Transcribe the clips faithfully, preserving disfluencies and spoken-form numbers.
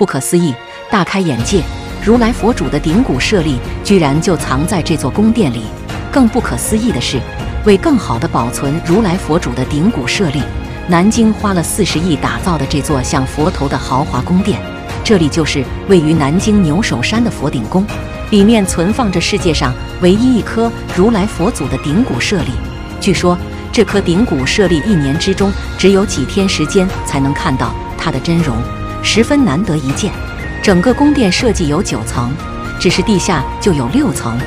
不可思议，大开眼界！如来佛主的顶骨舍利居然就藏在这座宫殿里。更不可思议的是，为更好地保存如来佛主的顶骨舍利，南京花了四十亿打造的这座像佛头的豪华宫殿，这里就是位于南京牛首山的佛顶宫，里面存放着世界上唯一一颗如来佛祖的顶骨舍利。据说， 这颗顶骨舍利一年之中只有几天时间才能看到它的真容，十分难得一见。整个宫殿设计有九层，只是地下就有六层，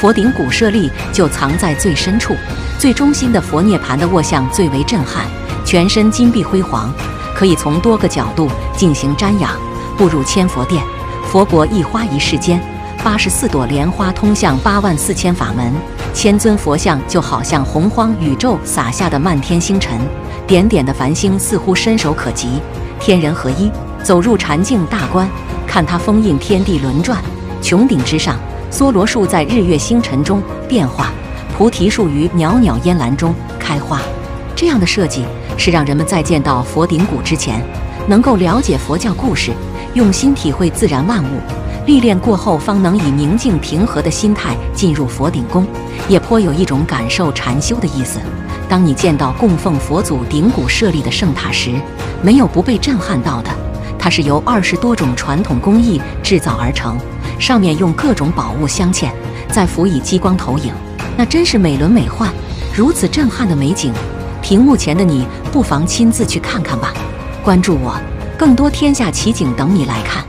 佛顶骨舍利就藏在最深处。最中心的佛涅盘的卧像最为震撼，全身金碧辉煌，可以从多个角度进行瞻仰。步入千佛殿，佛国一花一世间，八十四朵莲花通向八万四千法门。 千尊佛像就好像洪荒宇宙洒下的漫天星辰，点点的繁星似乎伸手可及，天人合一。走入禅境大观，看它封印天地轮转，穹顶之上，梭罗树在日月星辰中变化，菩提树于袅袅烟岚中开花。这样的设计是让人们在见到佛顶骨之前，能够了解佛教故事，用心体会自然万物。 历练过后，方能以宁静平和的心态进入佛顶宫，也颇有一种感受禅修的意思。当你见到供奉佛祖顶骨舍利的圣塔时，没有不被震撼到的。它是由二十多种传统工艺制造而成，上面用各种宝物镶嵌，再辅以激光投影，那真是美轮美奂。如此震撼的美景，屏幕前的你不妨亲自去看看吧。关注我，更多天下奇景等你来看。